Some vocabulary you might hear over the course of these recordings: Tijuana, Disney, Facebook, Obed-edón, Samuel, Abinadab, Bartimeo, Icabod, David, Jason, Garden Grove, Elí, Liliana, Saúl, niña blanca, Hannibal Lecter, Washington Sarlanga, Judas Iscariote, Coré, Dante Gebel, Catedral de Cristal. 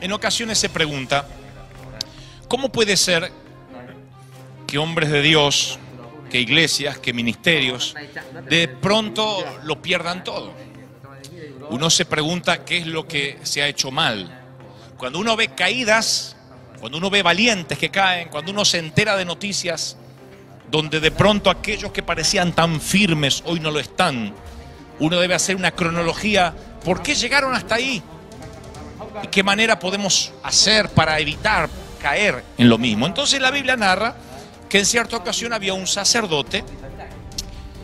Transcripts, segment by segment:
en ocasiones se pregunta, ¿cómo puede ser que hombres de Dios, que iglesias, que ministerios, de pronto lo pierdan todo? Uno se pregunta qué es lo que se ha hecho mal. Cuando uno ve caídas, cuando uno ve valientes que caen, cuando uno se entera de noticias donde de pronto aquellos que parecían tan firmes hoy no lo están, uno debe hacer una cronología. ¿Por qué llegaron hasta ahí? ¿Y qué manera podemos hacer para evitar caer en lo mismo? Entonces la Biblia narra que en cierta ocasión había un sacerdote.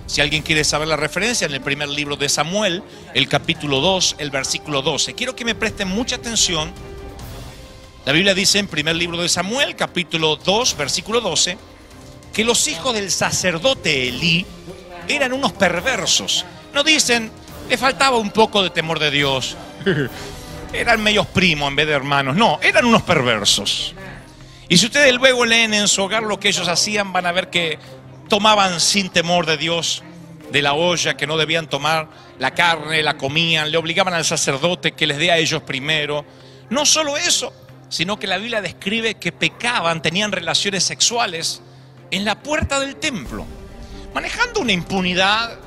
Si alguien quiere saber la referencia, en el primer libro de Samuel, el capítulo 2, el versículo 12. Quiero que me presten mucha atención. La Biblia dice en primer libro de Samuel, capítulo 2, versículo 12, que los hijos del sacerdote Elí eran unos perversos. No dicen, le faltaba un poco de temor de Dios. Eran medios primos en vez de hermanos. No, eran unos perversos. Y si ustedes luego leen en su hogar lo que ellos hacían, van a ver que tomaban sin temor de Dios de la olla que no debían tomar, la carne, la comían, le obligaban al sacerdote que les dé a ellos primero. No solo eso, sino que la Biblia describe que pecaban, tenían relaciones sexuales en la puerta del templo, manejando una impunidad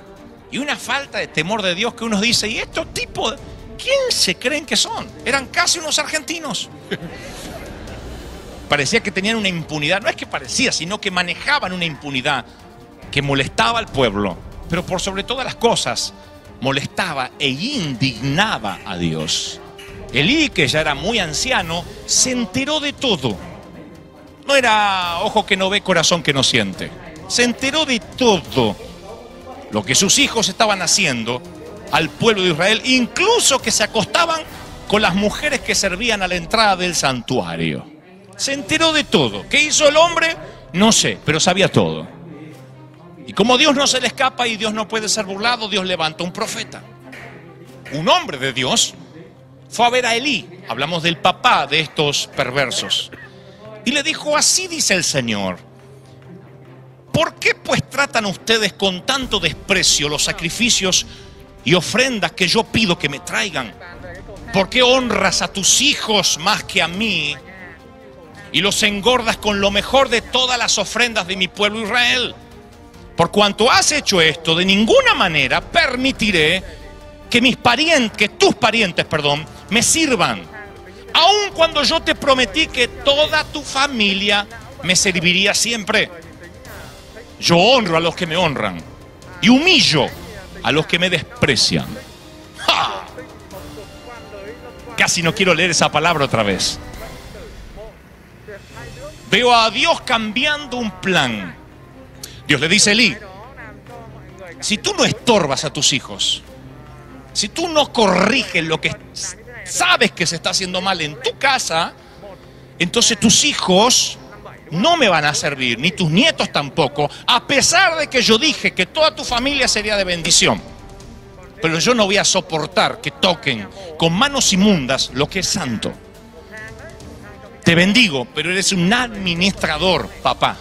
y una falta de temor de Dios que uno dice, ¿y estos tipos quién se creen que son? Eran casi unos argentinos. Parecía que tenían una impunidad, no es que parecía, sino que manejaban una impunidad que molestaba al pueblo, pero por sobre todas las cosas molestaba e indignaba a Dios. Elí, que ya era muy anciano, se enteró de todo. No era ojo que no ve, corazón que no siente. Se enteró de todo lo que sus hijos estaban haciendo al pueblo de Israel, incluso que se acostaban con las mujeres que servían a la entrada del santuario. Se enteró de todo. ¿Qué hizo el hombre? No sé, pero sabía todo. Y como Dios no se le escapa y Dios no puede ser burlado, Dios levanta un profeta. Un hombre de Dios fue a ver a Elí, hablamos del papá de estos perversos, y le dijo, así dice el Señor, ¿por qué pues tratan ustedes con tanto desprecio los sacrificios y ofrendas que yo pido que me traigan? ¿Por qué honras a tus hijos más que a mí? Y los engordas con lo mejor de todas las ofrendas de mi pueblo Israel. Por cuanto has hecho esto, de ninguna manera permitiré que tus parientes me sirvan. Aun cuando yo te prometí que toda tu familia me serviría siempre. Yo honro a los que me honran y humillo a los que me desprecian. ¡Ja! Casi no quiero leer esa palabra otra vez. Veo a Dios cambiando un plan. Dios le dice a Elí, si tú no estorbas a tus hijos, si tú no corriges lo que sabes que se está haciendo mal en tu casa, entonces tus hijos no me van a servir, ni tus nietos tampoco, a pesar de que yo dije que toda tu familia sería de bendición. Pero yo no voy a soportar que toquen con manos inmundas lo que es santo. Te bendigo, pero eres un administrador, papá.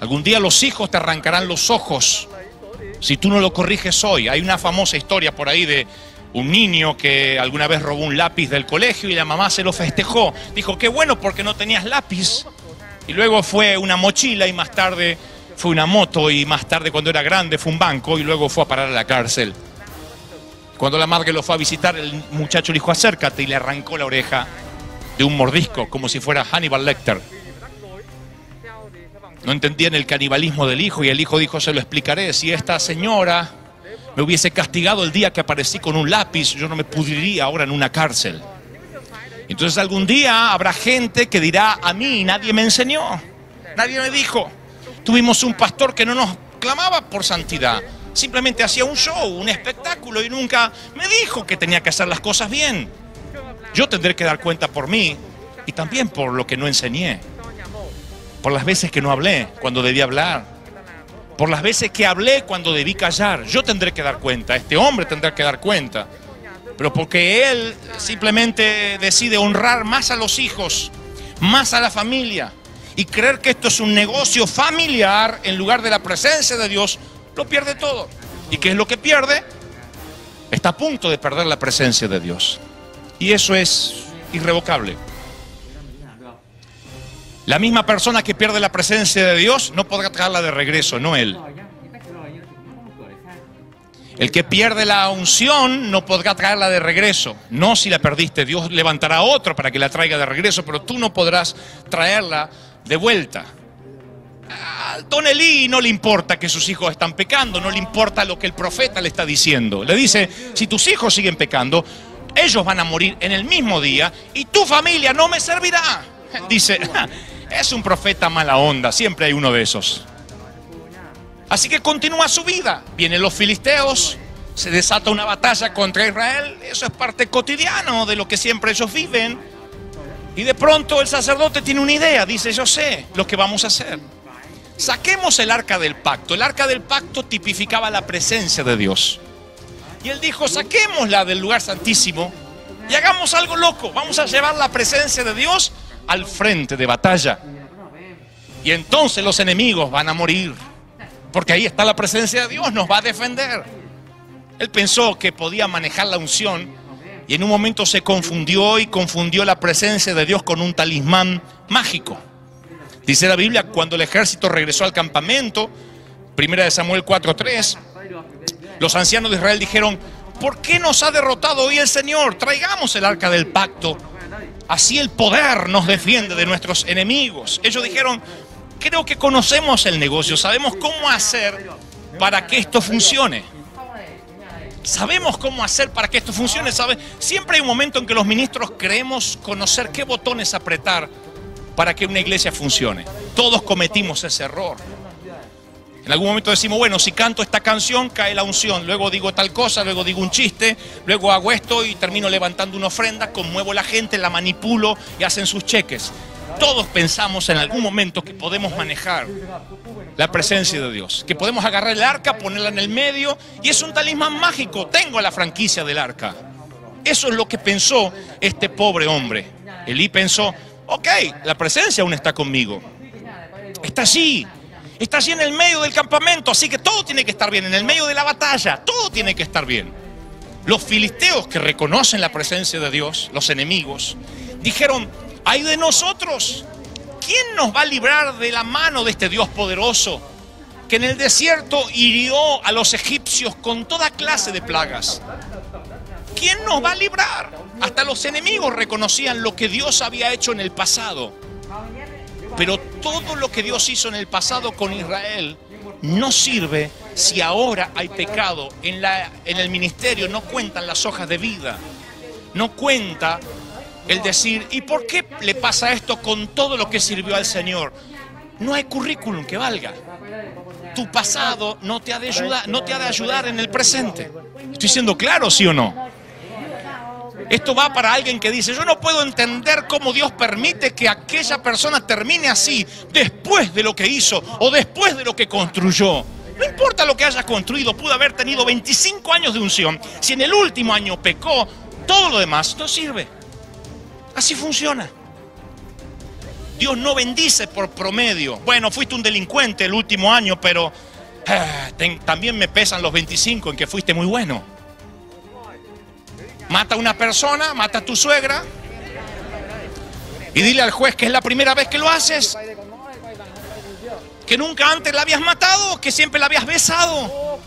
Algún día los hijos te arrancarán los ojos si tú no lo corriges hoy. Hay una famosa historia por ahí de un niño que alguna vez robó un lápiz del colegio y la mamá se lo festejó. Dijo, qué bueno porque no tenías lápiz. Y luego fue una mochila y más tarde fue una moto y más tarde cuando era grande fue un banco y luego fue a parar a la cárcel. Cuando la madre lo fue a visitar, el muchacho le dijo, acércate, y le arrancó la oreja de un mordisco, como si fuera Hannibal Lecter. No entendían el canibalismo del hijo y el hijo dijo, se lo explicaré, si esta señora me hubiese castigado el día que aparecí con un lápiz, yo no me pudriría ahora en una cárcel. Entonces algún día habrá gente que dirá, a mí nadie me enseñó, nadie me dijo. Tuvimos un pastor que no nos clamaba por santidad, simplemente hacía un show, un espectáculo y nunca me dijo que tenía que hacer las cosas bien. Yo tendré que dar cuenta por mí y también por lo que no enseñé, por las veces que no hablé cuando debí hablar, por las veces que hablé cuando debí callar. Yo tendré que dar cuenta, este hombre tendrá que dar cuenta, pero porque él simplemente decide honrar más a los hijos, más a la familia y creer que esto es un negocio familiar en lugar de la presencia de Dios, lo pierde todo. ¿Y qué es lo que pierde? Está a punto de perder la presencia de Dios. Y eso es irrevocable. La misma persona que pierde la presencia de Dios no podrá traerla de regreso, no él. El que pierde la unción no podrá traerla de regreso. No si la perdiste, Dios levantará a otro para que la traiga de regreso, pero tú no podrás traerla de vuelta. A Don Elí no le importa que sus hijos están pecando, no le importa lo que el profeta le está diciendo. Le dice, si tus hijos siguen pecando, ellos van a morir en el mismo día y tu familia no me servirá. Dice, es un profeta mala onda, siempre hay uno de esos. Así que continúa su vida. Vienen los filisteos, se desata una batalla contra Israel. Eso es parte cotidiana de lo que siempre ellos viven. Y de pronto el sacerdote tiene una idea. Dice, yo sé lo que vamos a hacer. Saquemos el arca del pacto. El arca del pacto tipificaba la presencia de Dios. Y él dijo, saquémosla del lugar santísimo y hagamos algo loco. Vamos a llevar la presencia de Dios al frente de batalla. Y entonces los enemigos van a morir. Porque ahí está la presencia de Dios, nos va a defender. Él pensó que podía manejar la unción y en un momento se confundió y confundió la presencia de Dios con un talismán mágico. Dice la Biblia, cuando el ejército regresó al campamento, 1 Samuel 4:3, los ancianos de Israel dijeron, ¿por qué nos ha derrotado hoy el Señor? Traigamos el arca del pacto, así el poder nos defiende de nuestros enemigos. Ellos dijeron, creo que conocemos el negocio, sabemos cómo hacer para que esto funcione. Sabemos cómo hacer para que esto funcione. ¿Sabe? Siempre hay un momento en que los ministros creemos conocer qué botones apretar para que una iglesia funcione. Todos cometimos ese error. En algún momento decimos, bueno, si canto esta canción cae la unción, luego digo tal cosa, luego digo un chiste, luego hago esto y termino levantando una ofrenda, conmuevo a la gente, la manipulo y hacen sus cheques. Todos pensamos en algún momento que podemos manejar la presencia de Dios, que podemos agarrar el arca, ponerla en el medio y es un talismán mágico, tengo la franquicia del arca. Eso es lo que pensó este pobre hombre. Elí pensó, ok, la presencia aún está conmigo, está allí en el medio del campamento, así que todo tiene que estar bien, en el medio de la batalla, todo tiene que estar bien. Los filisteos que reconocen la presencia de Dios, los enemigos, dijeron, ¡ay de nosotros! ¿Quién nos va a librar de la mano de este Dios poderoso que en el desierto hirió a los egipcios con toda clase de plagas? ¿Quién nos va a librar? Hasta los enemigos reconocían lo que Dios había hecho en el pasado. Pero todo lo que Dios hizo en el pasado con Israel no sirve si ahora hay pecado. En el ministerio no cuentan las hojas de vida. No cuenta el decir, ¿y por qué le pasa esto con todo lo que sirvió al Señor? No hay currículum que valga. Tu pasado no te ha de ayudar, no te ha de ayudar en el presente. ¿Estoy siendo claro, sí o no? Esto va para alguien que dice, yo no puedo entender cómo Dios permite que aquella persona termine así, después de lo que hizo o después de lo que construyó. No importa lo que hayas construido, pudo haber tenido 25 años de unción. Si en el último año pecó, todo lo demás no sirve. Así funciona. Dios no bendice por promedio. Bueno, fuiste un delincuente el último año, pero también me pesan los 25 en que fuiste muy bueno. Mata a una persona, mata a tu suegra y dile al juez que es la primera vez que lo haces, que nunca antes la habías matado, que siempre la habías besado.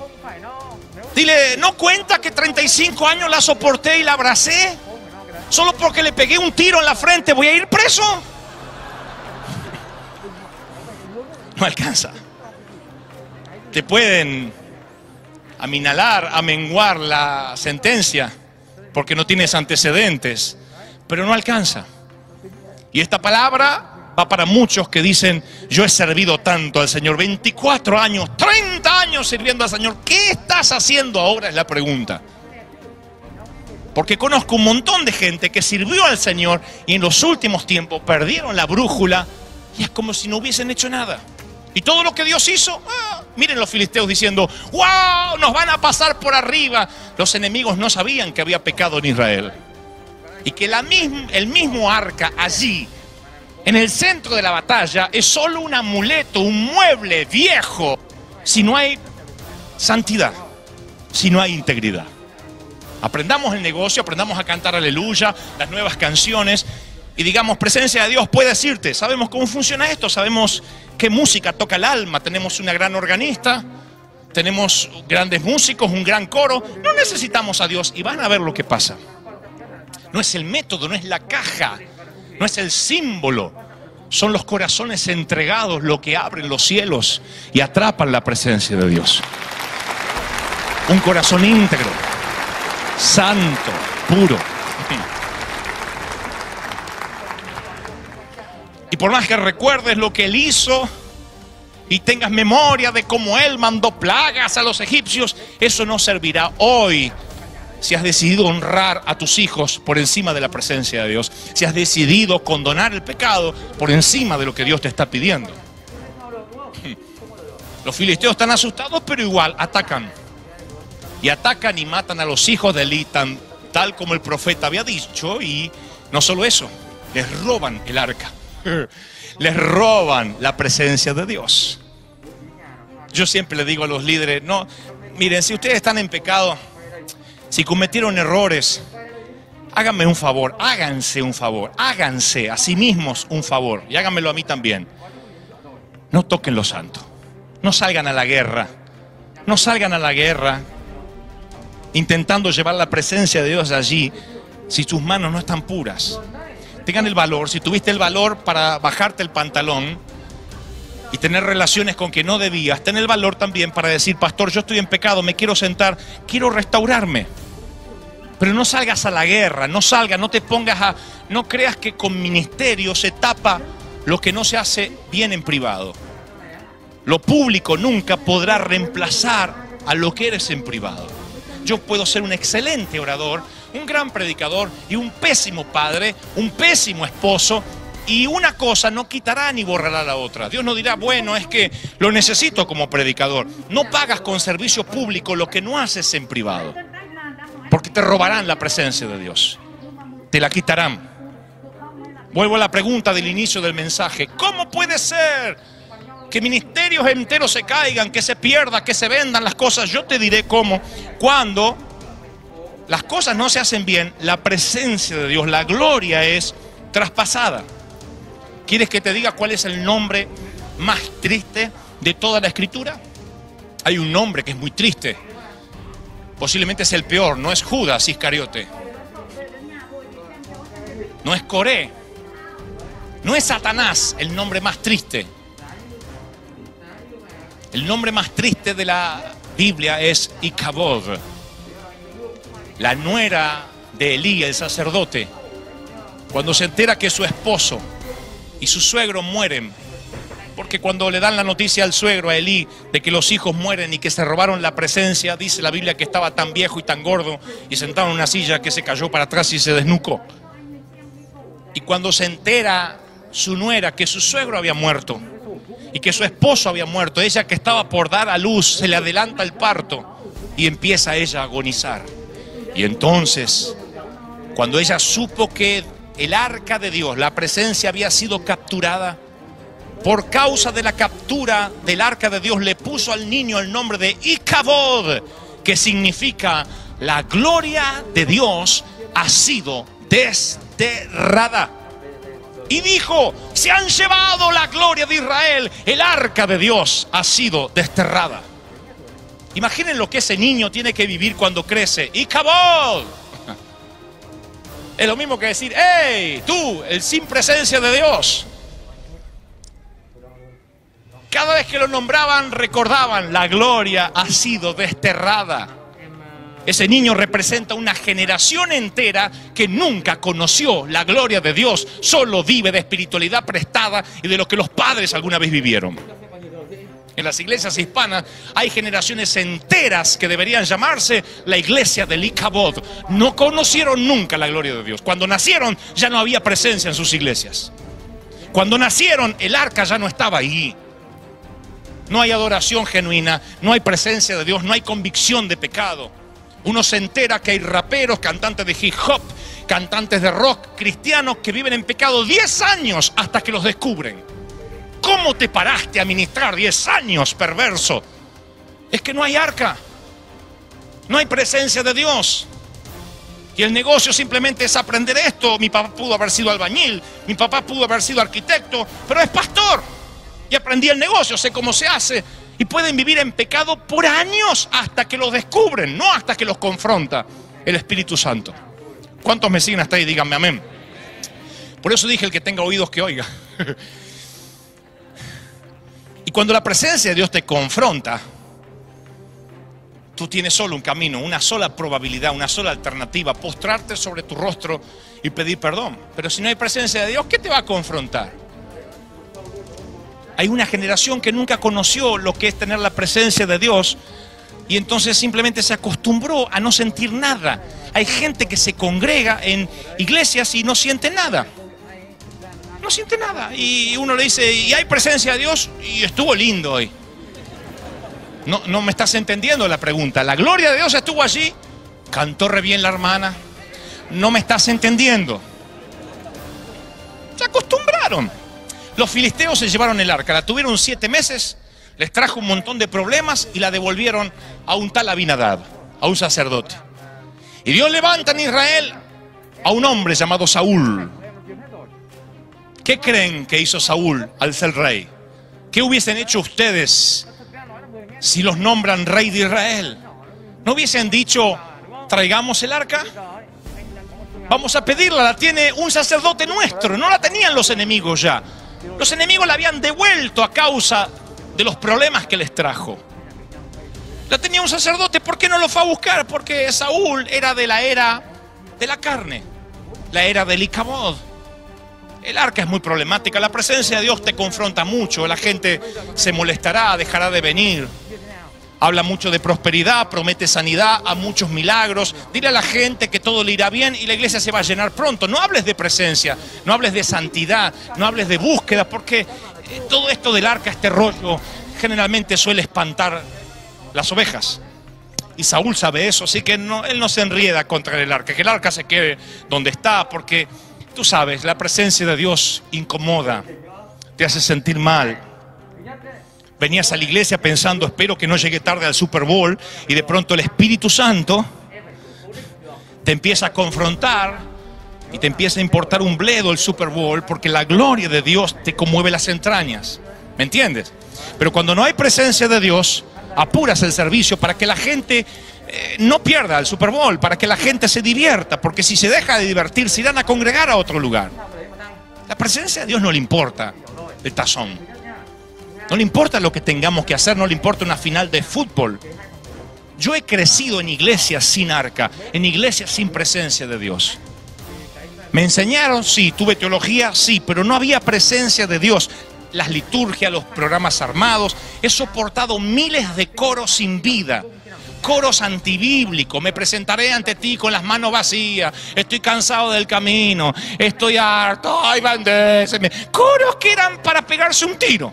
Dile, ¿no cuenta que 35 años la soporté y la abracé? Solo porque le pegué un tiro en la frente, ¿voy a ir preso? No alcanza. Te pueden aminorar, amenguar la sentencia, porque no tienes antecedentes, pero no alcanza. Y esta palabra va para muchos que dicen, yo he servido tanto al Señor, 24 años, 30 años sirviendo al Señor, ¿qué estás haciendo ahora? Es la pregunta. Porque conozco un montón de gente que sirvió al Señor y en los últimos tiempos perdieron la brújula y es como si no hubiesen hecho nada. Y todo lo que Dios hizo, miren los filisteos diciendo, ¡wow! Nos van a pasar por arriba. Los enemigos no sabían que había pecado en Israel. Y que el mismo arca allí, en el centro de la batalla, es solo un amuleto, un mueble viejo, si no hay santidad, si no hay integridad. Aprendamos el negocio, aprendamos a cantar aleluya, las nuevas canciones y digamos, presencia de Dios, puedes irte. Sabemos cómo funciona esto, sabemos qué música toca el alma. Tenemos una gran organista, tenemos grandes músicos, un gran coro. No necesitamos a Dios y van a ver lo que pasa. No es el método, no es la caja, no es el símbolo. Son los corazones entregados lo que abren los cielos y atrapan la presencia de Dios. Un corazón íntegro, santo, puro. Y por más que recuerdes lo que Él hizo y tengas memoria de cómo Él mandó plagas a los egipcios, eso no servirá hoy si has decidido honrar a tus hijos por encima de la presencia de Dios. Si has decidido condonar el pecado por encima de lo que Dios te está pidiendo. Los filisteos están asustados, pero igual atacan. Y atacan y matan a los hijos de Elí, tal como el profeta había dicho. Y no solo eso, les roban el arca. Les roban la presencia de Dios. Yo siempre le digo a los líderes, no, miren, si ustedes están en pecado, si cometieron errores, háganme un favor, háganse un favor, háganse a sí mismos un favor y háganmelo a mí también. No toquen lo santo, no salgan a la guerra, no salgan a la guerra intentando llevar la presencia de Dios allí si tus manos no están puras. Tengan el valor, si tuviste el valor para bajarte el pantalón y tener relaciones con que no debías, ten el valor también para decir, pastor, yo estoy en pecado, me quiero sentar, quiero restaurarme. Pero no salgas a la guerra, no salgas, no te pongas a... No creas que con ministerio se tapa lo que no se hace bien en privado. Lo público nunca podrá reemplazar a lo que eres en privado. Yo puedo ser un excelente orador, un gran predicador y un pésimo padre, un pésimo esposo, y una cosa no quitará ni borrará la otra. Dios no dirá, bueno, es que lo necesito como predicador. No pagas con servicio público lo que no haces en privado, porque te robarán la presencia de Dios, te la quitarán. Vuelvo a la pregunta del inicio del mensaje. ¿Cómo puede ser que ministerios enteros se caigan, que se pierda, que se vendan las cosas? Yo te diré cómo. Cuando las cosas no se hacen bien, la presencia de Dios, la gloria es traspasada. ¿Quieres que te diga cuál es el nombre más triste de toda la Escritura? Hay un nombre que es muy triste. Posiblemente es el peor. No es Judas Iscariote. No es Coré. No es Satanás el nombre más triste. El nombre más triste de la Biblia es Icabod. La nuera de Elí, el sacerdote, cuando se entera que su esposo y su suegro mueren, porque cuando le dan la noticia al suegro, a Elí, de que los hijos mueren y que se robaron la presencia, dice la Biblia que estaba tan viejo y tan gordo y sentado en una silla que se cayó para atrás y se desnucó. Y cuando se entera su nuera que su suegro había muerto y que su esposo había muerto, ella que estaba por dar a luz, se le adelanta el parto y empieza ella a agonizar. Y entonces, cuando ella supo que el arca de Dios, la presencia, había sido capturada, por causa de la captura del arca de Dios, le puso al niño el nombre de Icabod, que significa la gloria de Dios ha sido desterrada. Y dijo, se han llevado la gloria de Israel, el arca de Dios ha sido desterrada. Imaginen lo que ese niño tiene que vivir cuando crece. ¡Icabod! Es lo mismo que decir, ¡hey! Tú, el sin presencia de Dios. Cada vez que lo nombraban, recordaban, la gloria ha sido desterrada. Ese niño representa una generación entera que nunca conoció la gloria de Dios. Solo vive de espiritualidad prestada y de lo que los padres alguna vez vivieron. En las iglesias hispanas hay generaciones enteras que deberían llamarse la iglesia del Icabod. No conocieron nunca la gloria de Dios. Cuando nacieron ya no había presencia en sus iglesias. Cuando nacieron el arca ya no estaba ahí. No hay adoración genuina, no hay presencia de Dios, no hay convicción de pecado. Uno se entera que hay raperos, cantantes de hip hop, cantantes de rock, cristianos que viven en pecado 10 años hasta que los descubren. ¿Cómo te paraste a ministrar 10 años, perverso? Es que no hay arca. No hay presencia de Dios. Y el negocio simplemente es aprender esto. Mi papá pudo haber sido albañil, mi papá pudo haber sido arquitecto, pero es pastor. Y aprendí el negocio, sé cómo se hace. Y pueden vivir en pecado por años hasta que los descubren, no hasta que los confronta el Espíritu Santo. ¿Cuántos me siguen hasta ahí? Díganme amén. Por eso dije, el que tenga oídos que oiga. Y cuando la presencia de Dios te confronta, tú tienes solo un camino, una sola probabilidad, una sola alternativa: postrarte sobre tu rostro y pedir perdón. Pero si no hay presencia de Dios, ¿qué te va a confrontar? Hay una generación que nunca conoció lo que es tener la presencia de Dios, y entonces simplemente se acostumbró a no sentir nada. Hay gente que se congrega en iglesias y no siente nada. No siente nada. Y uno le dice, ¿y hay presencia de Dios? Y estuvo lindo hoy. No, no me estás entendiendo la pregunta. La gloria de Dios estuvo allí. Cantó re bien la hermana. No me estás entendiendo. Se acostumbraron. Los filisteos se llevaron el arca, la tuvieron 7 meses, les trajo un montón de problemas y la devolvieron a un tal Abinadab, a un sacerdote. Y Dios levanta en Israel a un hombre llamado Saúl. ¿Qué creen que hizo Saúl al ser rey? ¿Qué hubiesen hecho ustedes si los nombran rey de Israel? ¿No hubiesen dicho, traigamos el arca? Vamos a pedirla, la tiene un sacerdote nuestro. No la tenían los enemigos ya. Los enemigos la habían devuelto a causa de los problemas que les trajo. La tenía un sacerdote. ¿Por qué no lo fue a buscar? Porque Saúl era de la era de la carne, la era del Icabod. El arca es muy problemática. La presencia de Dios te confronta mucho. La gente se molestará, dejará de venir. Habla mucho de prosperidad, promete sanidad, a muchos milagros. Dile a la gente que todo le irá bien y la iglesia se va a llenar pronto. No hables de presencia, no hables de santidad, no hables de búsqueda, porque todo esto del arca, este rollo, generalmente suele espantar las ovejas. Y Saúl sabe eso, así que no, él no se enrieda contra el arca, que el arca se quede donde está, porque tú sabes, la presencia de Dios incomoda, te hace sentir mal. Venías a la iglesia pensando, espero que no llegue tarde al Super Bowl, y de pronto el Espíritu Santo te empieza a confrontar y te empieza a importar un bledo el Super Bowl, porque la gloria de Dios te conmueve las entrañas, ¿me entiendes? Pero cuando no hay presencia de Dios, apuras el servicio para que la gente no pierda el Super Bowl, para que la gente se divierta, porque si se deja de divertir, se irán a congregar a otro lugar. La presencia de Dios no le importa el tazón. No le importa lo que tengamos que hacer, no le importa una final de fútbol. Yo he crecido en iglesias sin arca, en iglesias sin presencia de Dios. Me enseñaron, sí, tuve teología, sí, pero no había presencia de Dios. Las liturgias, los programas armados, he soportado miles de coros sin vida. Coros antibíblicos, me presentaré ante ti con las manos vacías, estoy cansado del camino, estoy harto, ay, bendéceme. Coros que eran para pegarse un tiro.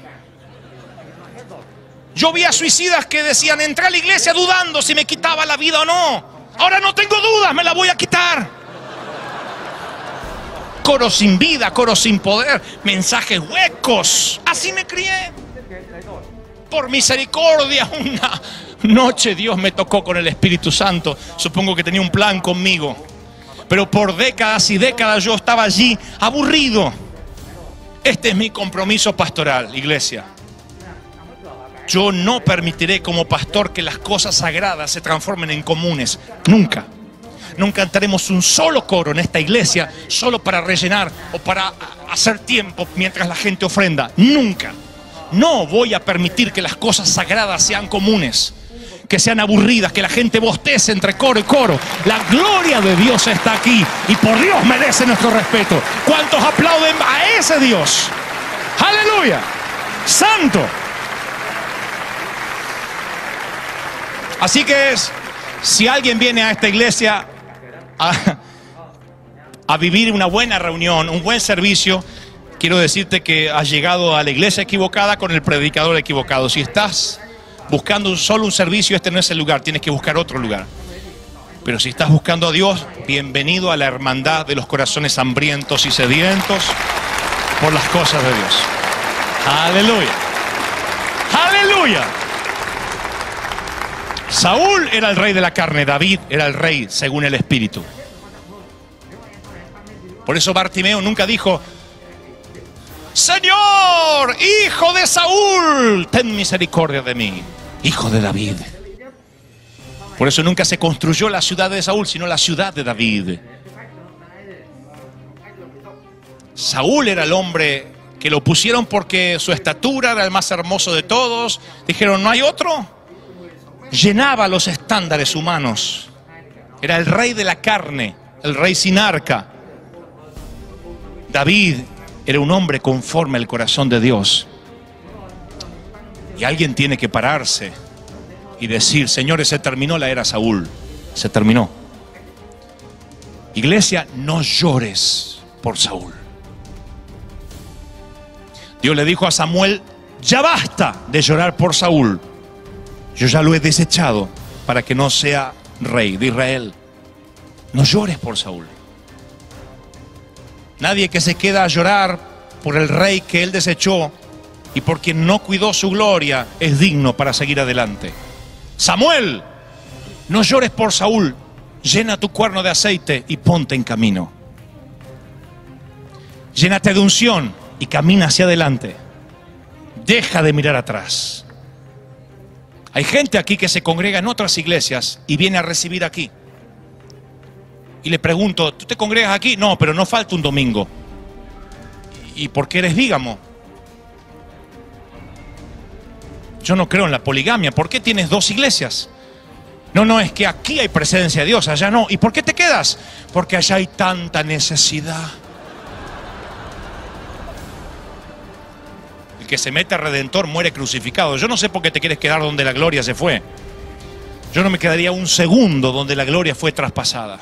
Yo vi a suicidas que decían, entré a la iglesia dudando si me quitaba la vida o no. Ahora no tengo dudas, me la voy a quitar. Coros sin vida, coros sin poder, mensajes huecos. Así me crié. Por misericordia, una noche Dios me tocó con el Espíritu Santo. Supongo que tenía un plan conmigo. Pero por décadas y décadas yo estaba allí aburrido. Este es mi compromiso pastoral, iglesia. Yo no permitiré como pastor que las cosas sagradas se transformen en comunes. Nunca. No cantaremos un solo coro en esta iglesia solo para rellenar o para hacer tiempo mientras la gente ofrenda. Nunca. No voy a permitir que las cosas sagradas sean comunes, que sean aburridas, que la gente bostece entre coro y coro. La gloria de Dios está aquí y por Dios merece nuestro respeto. ¿Cuántos aplauden a ese Dios? ¡Aleluya! ¡Santo! Así que si alguien viene a esta iglesia a vivir una buena reunión, un buen servicio, quiero decirte que has llegado a la iglesia equivocada con el predicador equivocado. Si estás buscando solo un servicio, este no es el lugar, tienes que buscar otro lugar. Pero si estás buscando a Dios, bienvenido a la hermandad de los corazones hambrientos y sedientos por las cosas de Dios. ¡Aleluya! ¡Aleluya! Saúl era el rey de la carne, David era el rey según el Espíritu. Por eso Bartimeo nunca dijo: Señor, hijo de Saúl, ten misericordia de mí, hijo de David. Por eso nunca se construyó la ciudad de Saúl, sino la ciudad de David. Saúl era el hombre que lo pusieron porque su estatura era el más hermoso de todos. Dijeron, ¿no hay otro? Llenaba los estándares humanos. Era el rey de la carne, el rey sin arca. David era un hombre conforme al corazón de Dios. Y alguien tiene que pararse y decir, señores, se terminó la era Saúl, se terminó. Iglesia, no llores por Saúl. Dios le dijo a Samuel, ya basta de llorar por Saúl. Yo ya lo he desechado para que no sea rey de Israel. No llores por Saúl. Nadie que se queda a llorar por el rey que él desechó y por quien no cuidó su gloria es digno para seguir adelante. Samuel, no llores por Saúl, llena tu cuerno de aceite y ponte en camino. Llénate de unción y camina hacia adelante. Deja de mirar atrás. Hay gente aquí que se congrega en otras iglesias y viene a recibir aquí. Y le pregunto, ¿tú te congregas aquí? No, pero no falta un domingo. ¿Y por qué eres bígamo? Yo no creo en la poligamia. ¿Por qué tienes dos iglesias? No, no, es que aquí hay presencia de Dios, allá no. ¿Y por qué te quedas? Porque allá hay tanta necesidad. El que se mete a Redentor muere crucificado. Yo no sé por qué te quieres quedar donde la gloria se fue. Yo no me quedaría un segundo donde la gloria fue traspasada.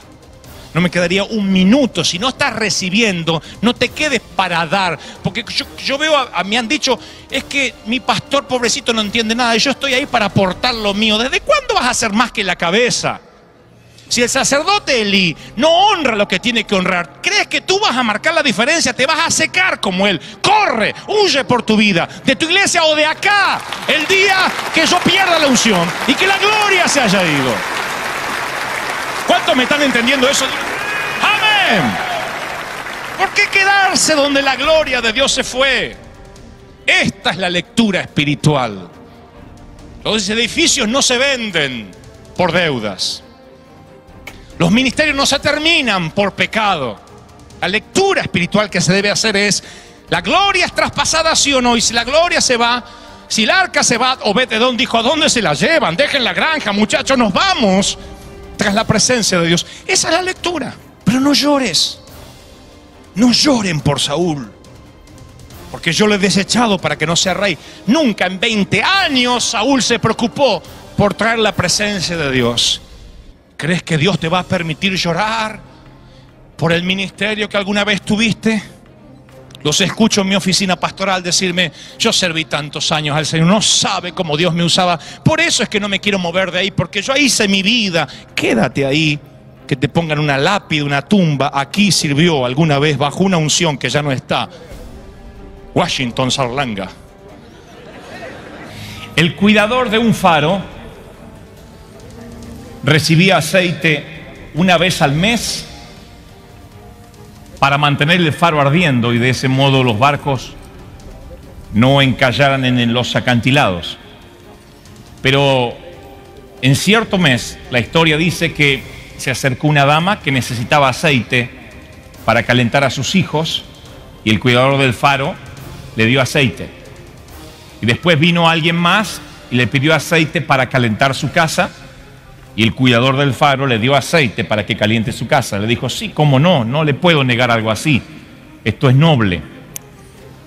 No me quedaría un minuto. Si no estás recibiendo, no te quedes para dar. Porque yo veo, me han dicho, es que mi pastor pobrecito no entiende nada. Y yo estoy ahí para aportar lo mío. ¿Desde cuándo vas a hacer más que la cabeza? Si el sacerdote Elí no honra lo que tiene que honrar, ¿crees que tú vas a marcar la diferencia? Te vas a secar como él. Corre, huye por tu vida, de tu iglesia o de acá, el día que yo pierda la unción y que la gloria se haya ido. ¿Cuántos me están entendiendo eso? ¡Amén! ¿Por qué quedarse donde la gloria de Dios se fue? Esta es la lectura espiritual. Los edificios no se venden por deudas. Los ministerios no se terminan por pecado. La lectura espiritual que se debe hacer es, ¿la gloria es traspasada sí o no? Y si la gloria se va, si el arca se va, Obed-edón dijo, ¿a dónde se la llevan? Dejen la granja, muchachos, nos vamos tras la presencia de Dios. Esa es la lectura. Pero no llores. No lloren por Saúl, porque yo lo he desechado para que no sea rey. Nunca en 20 años Saúl se preocupó por traer la presencia de Dios. ¿Crees que Dios te va a permitir llorar por el ministerio que alguna vez tuviste? Los escucho en mi oficina pastoral decirme, yo serví tantos años al Señor, no sabe cómo Dios me usaba, por eso es que no me quiero mover de ahí, porque yo hice mi vida. Quédate ahí, que te pongan una lápida, una tumba, aquí sirvió alguna vez bajo una unción que ya no está. Washington Sarlanga. El cuidador de un faro recibía aceite una vez al mes para mantener el faro ardiendo y de ese modo los barcos no encallaran en los acantilados. Pero en cierto mes, la historia dice que se acercó una dama que necesitaba aceite para calentar a sus hijos y el cuidador del faro le dio aceite. Y después vino alguien más y le pidió aceite para calentar su casa. Y el cuidador del faro le dio aceite para que caliente su casa. Le dijo, sí, cómo no, no le puedo negar algo así. Esto es noble.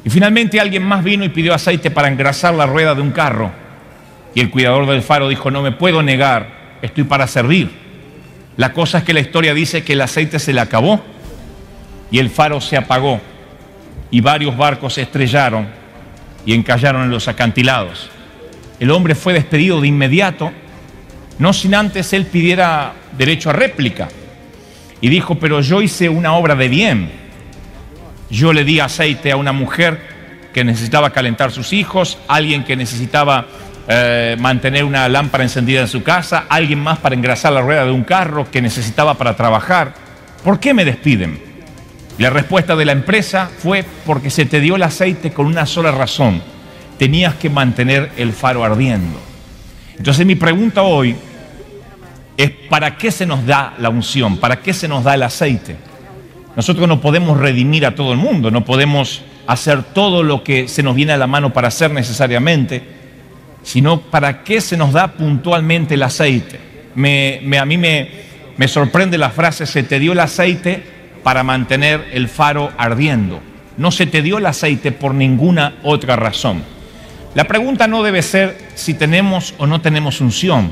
Y finalmente alguien más vino y pidió aceite para engrasar la rueda de un carro. Y el cuidador del faro dijo, no me puedo negar, estoy para servir. La cosa es que la historia dice que el aceite se le acabó y el faro se apagó. Y varios barcos se estrellaron y encallaron en los acantilados. El hombre fue despedido de inmediato, no sin antes él pidiera derecho a réplica. Y dijo, pero yo hice una obra de bien. Yo le di aceite a una mujer que necesitaba calentar sus hijos, alguien que necesitaba mantener una lámpara encendida en su casa, alguien más para engrasar la rueda de un carro que necesitaba para trabajar. ¿Por qué me despiden? La respuesta de la empresa fue: porque se te dio el aceite con una sola razón, tenías que mantener el faro ardiendo. Entonces mi pregunta hoy es: ¿para qué se nos da la unción? ¿Para qué se nos da el aceite? Nosotros no podemos redimir a todo el mundo, no podemos hacer todo lo que se nos viene a la mano para hacer necesariamente, sino ¿para qué se nos da puntualmente el aceite? A mí me sorprende la frase: se te dio el aceite para mantener el faro ardiendo. No se te dio el aceite por ninguna otra razón. La pregunta no debe ser si tenemos o no tenemos unción.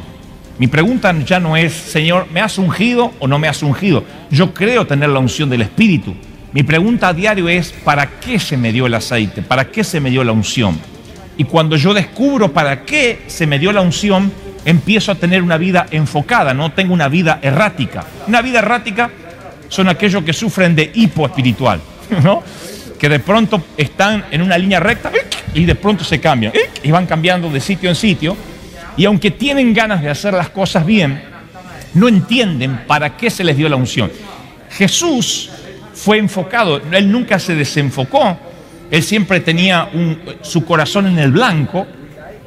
Mi pregunta ya no es: Señor, ¿me has ungido o no me has ungido? Yo creo tener la unción del Espíritu. Mi pregunta a diario es: ¿para qué se me dio el aceite? ¿Para qué se me dio la unción? Y cuando yo descubro para qué se me dio la unción, empiezo a tener una vida enfocada, no tengo una vida errática. Una vida errática son aquellos que sufren de hipoespiritual, ¿no? Que de pronto están en una línea recta y de pronto se cambian y van cambiando de sitio en sitio. Y aunque tienen ganas de hacer las cosas bien, no entienden para qué se les dio la unción. Jesús fue enfocado, Él nunca se desenfocó, Él siempre tenía su corazón en el blanco,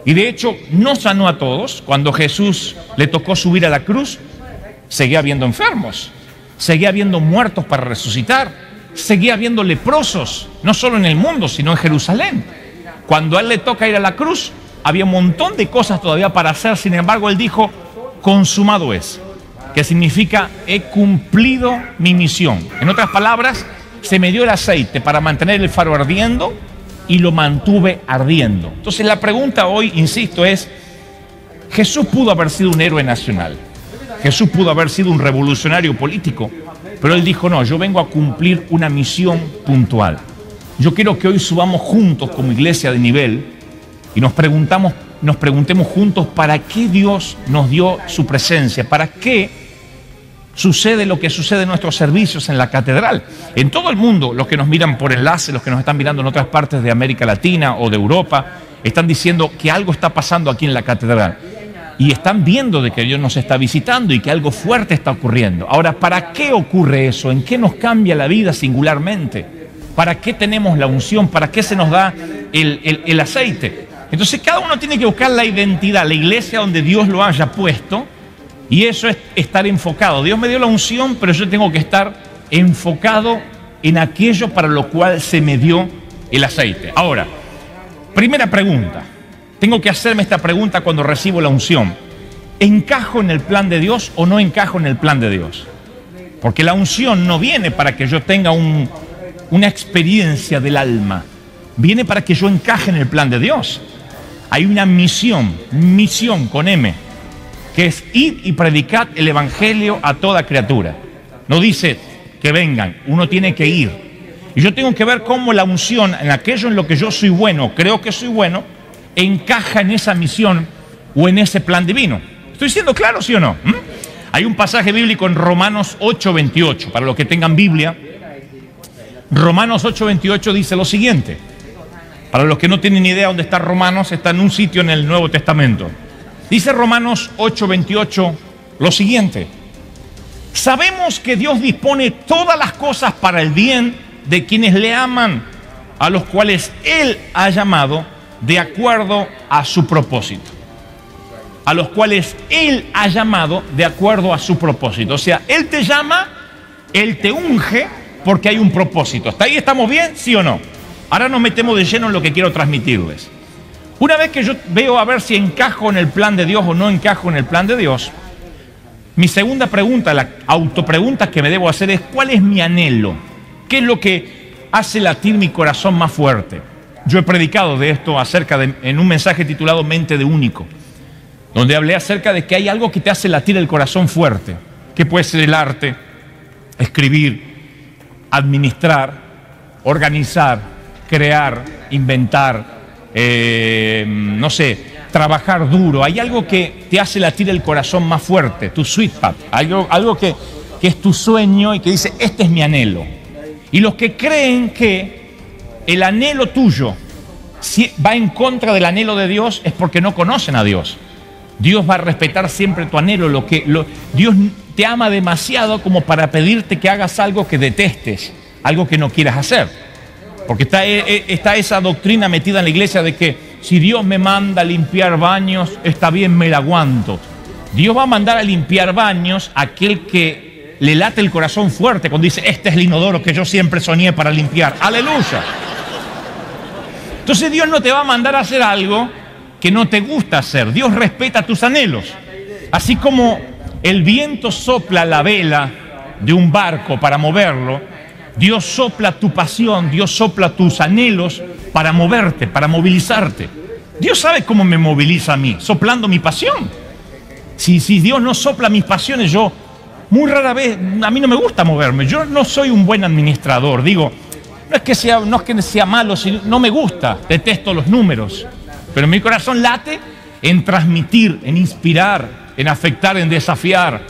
y de hecho no sanó a todos. Cuando Jesús le tocó subir a la cruz, seguía habiendo enfermos, seguía habiendo muertos para resucitar, seguía habiendo leprosos, no solo en el mundo, sino en Jerusalén. Cuando a Él le toca ir a la cruz, había un montón de cosas todavía para hacer. Sin embargo, Él dijo: consumado es, que significa he cumplido mi misión. En otras palabras, se me dio el aceite para mantener el faro ardiendo y lo mantuve ardiendo. Entonces la pregunta hoy, insisto, es: Jesús pudo haber sido un héroe nacional, Jesús pudo haber sido un revolucionario político, pero Él dijo: no, yo vengo a cumplir una misión puntual. Yo quiero que hoy subamos juntos como iglesia de nivel y nos preguntemos juntos: ¿para qué Dios nos dio su presencia? ¿Para qué sucede lo que sucede en nuestros servicios en la catedral? En todo el mundo, los que nos miran por enlace, los que nos están mirando en otras partes de América Latina o de Europa, están diciendo que algo está pasando aquí en la catedral. Y están viendo de que Dios nos está visitando y que algo fuerte está ocurriendo. Ahora, ¿para qué ocurre eso? ¿En qué nos cambia la vida singularmente? ¿Para qué tenemos la unción? ¿Para qué se nos da el aceite? Entonces cada uno tiene que buscar la identidad, la iglesia donde Dios lo haya puesto, y eso es estar enfocado. Dios me dio la unción, pero yo tengo que estar enfocado en aquello para lo cual se me dio el aceite. Ahora, primera pregunta, tengo que hacerme esta pregunta cuando recibo la unción: ¿encajo en el plan de Dios o no encajo en el plan de Dios? Porque la unción no viene para que yo tenga una experiencia del alma, viene para que yo encaje en el plan de Dios. Hay una misión con M, que es ir y predicar el evangelio a toda criatura. No dice que vengan, uno tiene que ir. Y yo tengo que ver cómo la unción, en aquello en lo que yo soy bueno, creo que soy bueno, encaja en esa misión o en ese plan divino. ¿Estoy siendo claro, sí o no? Hay un pasaje bíblico en Romanos 8:28, para los que tengan Biblia. Romanos 8:28 dice lo siguiente. Para los que no tienen idea dónde está Romanos, está en un sitio en el Nuevo Testamento. Dice Romanos 8:28 lo siguiente: sabemos que Dios dispone todas las cosas para el bien de quienes le aman, a los cuales Él ha llamado de acuerdo a su propósito. A los cuales Él ha llamado de acuerdo a su propósito. O sea, Él te llama, Él te unge, porque hay un propósito. ¿Hasta ahí estamos bien? ¿Sí o no? Ahora nos metemos de lleno en lo que quiero transmitirles. Una vez que yo veo a ver si encajo en el plan de Dios o no encajo en el plan de Dios, mi segunda pregunta, la autopregunta que me debo hacer es: ¿cuál es mi anhelo? ¿Qué es lo que hace latir mi corazón más fuerte? Yo he predicado de esto en un mensaje titulado Mente de Único, donde hablé acerca de que hay algo que te hace latir el corazón fuerte, que puede ser el arte, escribir, administrar, organizar, crear, inventar, no sé, trabajar duro. Hay algo que te hace latir el corazón más fuerte, tu sweet spot, algo que es tu sueño y que dice: este es mi anhelo. Y los que creen que el anhelo tuyo va en contra del anhelo de Dios es porque no conocen a Dios. Dios va a respetar siempre tu anhelo. Dios te ama demasiado como para pedirte que hagas algo que detestes. algo que no quieras hacer. Porque está esa doctrina metida en la iglesia de que si Dios me manda a limpiar baños, está bien, me la aguanto. Dios va a mandar a limpiar baños a aquel que le late el corazón fuerte cuando dice, este es el inodoro que yo siempre soñé para limpiar. ¡Aleluya! Entonces Dios no te va a mandar a hacer algo que no te gusta hacer. Dios respeta tus anhelos. Así como el viento sopla la vela de un barco para moverlo, Dios sopla tu pasión, Dios sopla tus anhelos para moverte, para movilizarte. Dios sabe cómo me moviliza a mí, soplando mi pasión. Si Dios no sopla mis pasiones, yo muy rara vez, a mí no me gusta moverme. Yo no soy un buen administrador, digo, no es que sea malo, sino, no me gusta, detesto los números. Pero mi corazón late en transmitir, en inspirar, en afectar, en desafiar.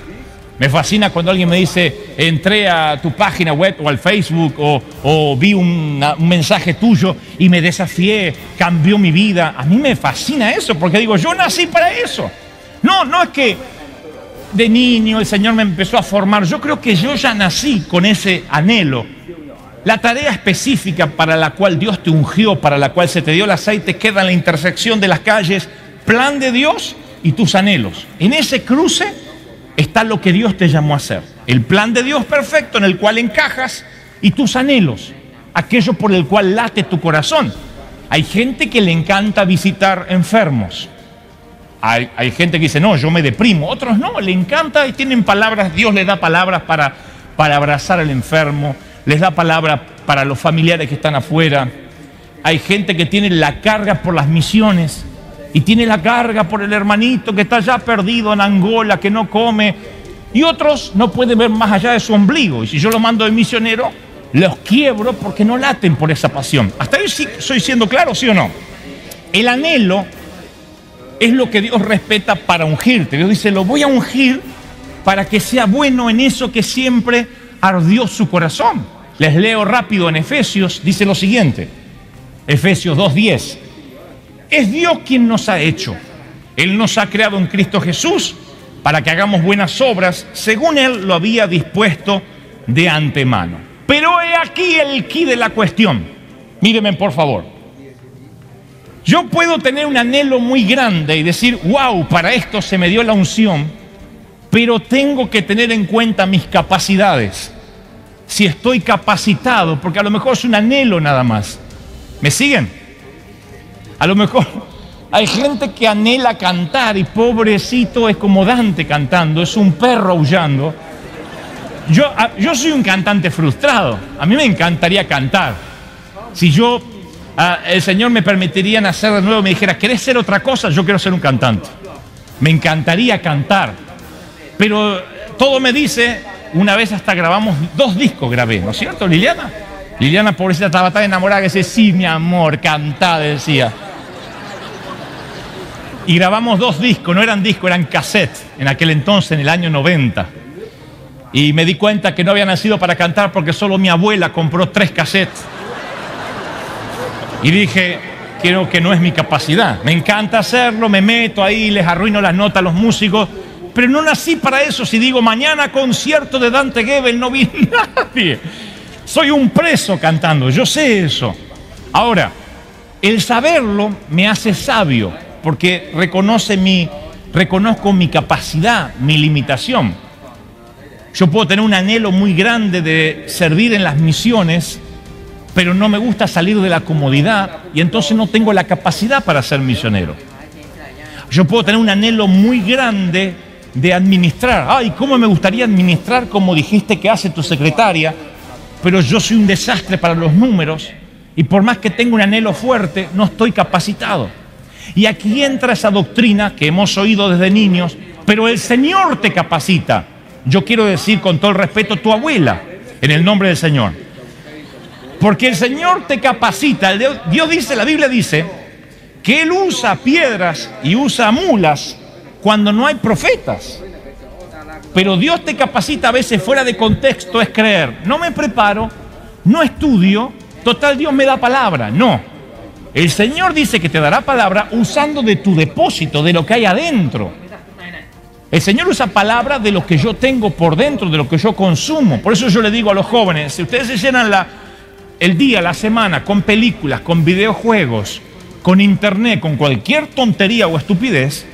Me fascina cuando alguien me dice, entré a tu página web o al Facebook o vi un mensaje tuyo y me desafié, cambió mi vida. A mí me fascina eso porque digo, yo nací para eso. No es que de niño el Señor me empezó a formar. Yo creo que yo ya nací con ese anhelo. La tarea específica para la cual Dios te ungió, para la cual se te dio el aceite, queda en la intersección de las calles, plan de Dios y tus anhelos. En ese cruce está lo que Dios te llamó a hacer. El plan de Dios perfecto en el cual encajas y tus anhelos, aquello por el cual late tu corazón. Hay gente que le encanta visitar enfermos. Hay gente que dice, no, yo me deprimo. Otros no, le encanta y tienen palabras. Dios les da palabras para abrazar al enfermo. Les da palabras para los familiares que están afuera. Hay gente que tiene la carga por las misiones. Y tiene la carga por el hermanito que está ya perdido en Angola, que no come. Y otros no pueden ver más allá de su ombligo. Y si yo lo mando de misionero, los quiebro porque no laten por esa pasión. ¿Hasta ahí sí estoy siendo claro, sí o no? El anhelo es lo que Dios respeta para ungirte. Dios dice, lo voy a ungir para que sea bueno en eso que siempre ardió su corazón. Les leo rápido en Efesios, dice lo siguiente. Efesios 2:10. Es Dios quien nos ha hecho. Él nos ha creado en Cristo Jesús para que hagamos buenas obras, según Él lo había dispuesto de antemano. Pero he aquí el quid de la cuestión. Mírenme, por favor. Yo puedo tener un anhelo muy grande y decir, wow, para esto se me dio la unción, pero tengo que tener en cuenta mis capacidades. Si estoy capacitado, porque a lo mejor es un anhelo nada más. ¿Me siguen? A lo mejor hay gente que anhela cantar y pobrecito es como Dante cantando, es un perro aullando. Yo soy un cantante frustrado, a mí me encantaría cantar. Si yo, el Señor me permitiría nacer de nuevo, me dijera, ¿querés ser otra cosa? Yo quiero ser un cantante. Me encantaría cantar, pero todo me dice, una vez hasta grabamos 2 discos grabé, ¿no es cierto, Liliana? Liliana, pobrecita, estaba tan enamorada que decía, sí, mi amor, cantá, decía. Y grabamos 2 discos, no eran discos, eran cassettes, en aquel entonces, en el año 90. Y me di cuenta que no había nacido para cantar porque solo mi abuela compró 3 cassettes. Y dije, creo que no es mi capacidad. Me encanta hacerlo, me meto ahí, les arruino las notas a los músicos, pero no nací para eso. Si digo, mañana concierto de Dante Gebel, no vi nadie. Soy un preso cantando, yo sé eso. Ahora, el saberlo me hace sabio, porque reconozco mi capacidad, mi limitación. Yo puedo tener un anhelo muy grande de servir en las misiones, pero no me gusta salir de la comodidad y entonces no tengo la capacidad para ser misionero. Yo puedo tener un anhelo muy grande de administrar. Ay, cómo me gustaría administrar como dijiste que hace tu secretaria, pero yo soy un desastre para los números y por más que tengo un anhelo fuerte, no estoy capacitado. Y aquí entra esa doctrina que hemos oído desde niños, pero el Señor te capacita. Yo quiero decir con todo el respeto, tu abuela, en el nombre del Señor. Porque el Señor te capacita. Dios dice, la Biblia dice, que Él usa piedras y usa mulas cuando no hay profetas. Pero Dios te capacita a veces fuera de contexto, es creer. No me preparo, no estudio, total Dios me da palabra. No, el Señor dice que te dará palabra usando de tu depósito, de lo que hay adentro. El Señor usa palabras de lo que yo tengo por dentro, de lo que yo consumo. Por eso yo le digo a los jóvenes, si ustedes se llenan el día, la semana, con películas, con videojuegos, con internet, con cualquier tontería o estupidez,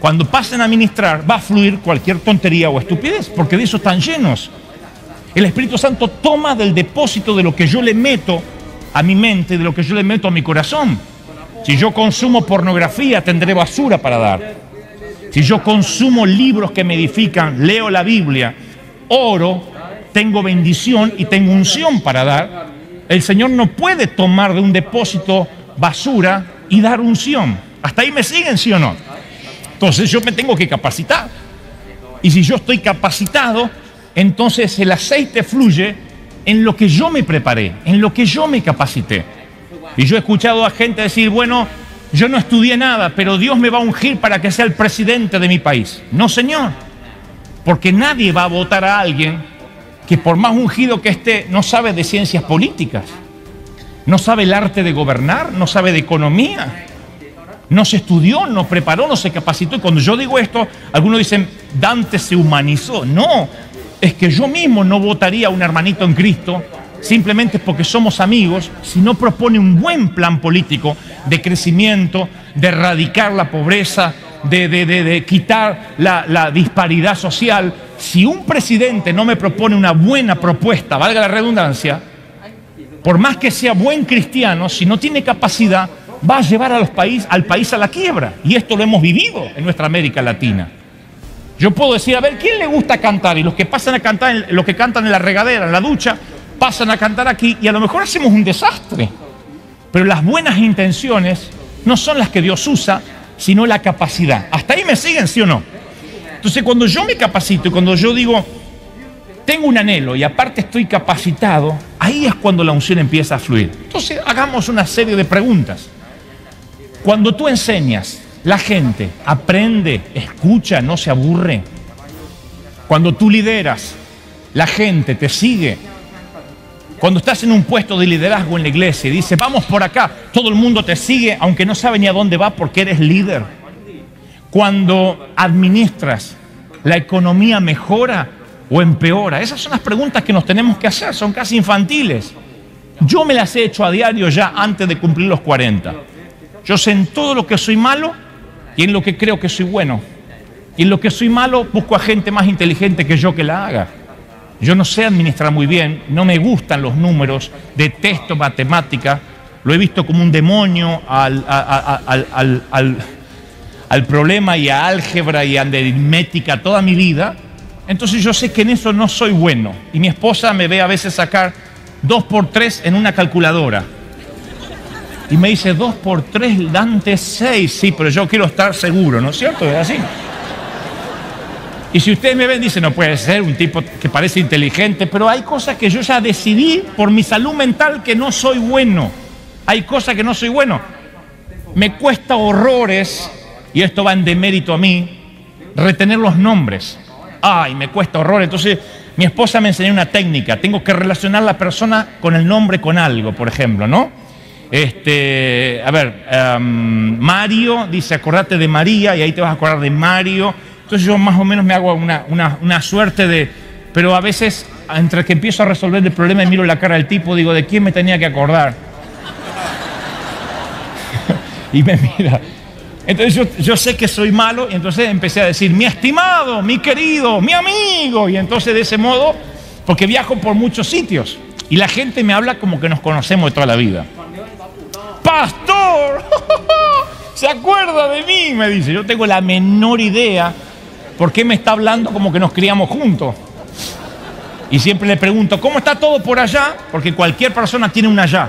cuando pasen a ministrar va a fluir cualquier tontería o estupidez, porque de eso están llenos. El Espíritu Santo toma del depósito de lo que yo le meto a mi mente, de lo que yo le meto a mi corazón. Si yo consumo pornografía, tendré basura para dar. Si yo consumo libros que me edifican, leo la Biblia, oro, tengo bendición y tengo unción para dar. El Señor no puede tomar de un depósito basura y dar unción. ¿Hasta ahí me siguen, sí o no? Entonces yo me tengo que capacitar. Y si yo estoy capacitado, entonces el aceite fluye en lo que yo me preparé, en lo que yo me capacité. Y yo he escuchado a gente decir, bueno, yo no estudié nada, pero Dios me va a ungir para que sea el presidente de mi país. No, señor, porque nadie va a votar a alguien que por más ungido que esté, no sabe de ciencias políticas, no sabe el arte de gobernar, no sabe de economía. No se estudió, no preparó, no se capacitó. Y cuando yo digo esto, algunos dicen, Dante se humanizó. No, es que yo mismo no votaría a un hermanito en Cristo simplemente porque somos amigos, si no propone un buen plan político de crecimiento, de erradicar la pobreza, de quitar la disparidad social. Si un presidente no me propone una buena propuesta, valga la redundancia, por más que sea buen cristiano, si no tiene capacidad, va a llevar al país a la quiebra. Y esto lo hemos vivido en nuestra América Latina. Yo puedo decir, a ver, ¿quién le gusta cantar? Y los que pasan a cantar, los que cantan en la regadera, en la ducha, pasan a cantar aquí y a lo mejor hacemos un desastre. Pero las buenas intenciones no son las que Dios usa, sino la capacidad. ¿Hasta ahí me siguen, sí o no? Entonces, cuando yo me capacito y cuando yo digo, tengo un anhelo y aparte estoy capacitado, ahí es cuando la unción empieza a fluir. Entonces, hagamos una serie de preguntas. Cuando tú enseñas, la gente aprende, escucha, no se aburre. Cuando tú lideras, la gente te sigue. Cuando estás en un puesto de liderazgo en la iglesia y dices, vamos por acá, todo el mundo te sigue, aunque no sabe ni a dónde va porque eres líder. Cuando administras, ¿la economía mejora o empeora? Esas son las preguntas que nos tenemos que hacer, son casi infantiles. Yo me las he hecho a diario ya antes de cumplir los 40. Yo sé en todo lo que soy malo y en lo que creo que soy bueno. Y en lo que soy malo busco a gente más inteligente que yo que la haga. Yo no sé administrar muy bien, no me gustan los números, detesto matemática, lo he visto como un demonio al problema y a álgebra y a aritmética toda mi vida. Entonces yo sé que en eso no soy bueno. Y mi esposa me ve a veces sacar 2 por 3 en una calculadora. Y me dice, 2 por 3, Dante, 6. Sí, pero yo quiero estar seguro, ¿no es cierto? Es así. Y si ustedes me ven, dicen, no puede ser, un tipo que parece inteligente, pero hay cosas que yo ya decidí por mi salud mental que no soy bueno. Hay cosas que no soy bueno. Me cuesta horrores, y esto va en demérito a mí, retener los nombres. Ay, me cuesta horrores. Entonces, mi esposa me enseñó una técnica. Tengo que relacionar la persona con el nombre con algo, por ejemplo, ¿no? A ver, Mario, dice, acordate de María, y ahí te vas a acordar de Mario. Entonces yo más o menos me hago una suerte de... Pero a veces, entre que empiezo a resolver el problema y miro la cara del tipo, digo, ¿de quién me tenía que acordar? Y me mira. Entonces yo sé que soy malo, y entonces empecé a decir, mi estimado, mi querido, mi amigo. Y entonces de ese modo, porque viajo por muchos sitios, y la gente me habla como que nos conocemos de toda la vida. Pastor, ¿se acuerda de mí? Me dice. Yo tengo la menor idea por qué me está hablando como que nos criamos juntos. Y siempre le pregunto, ¿cómo está todo por allá? Porque cualquier persona tiene un allá.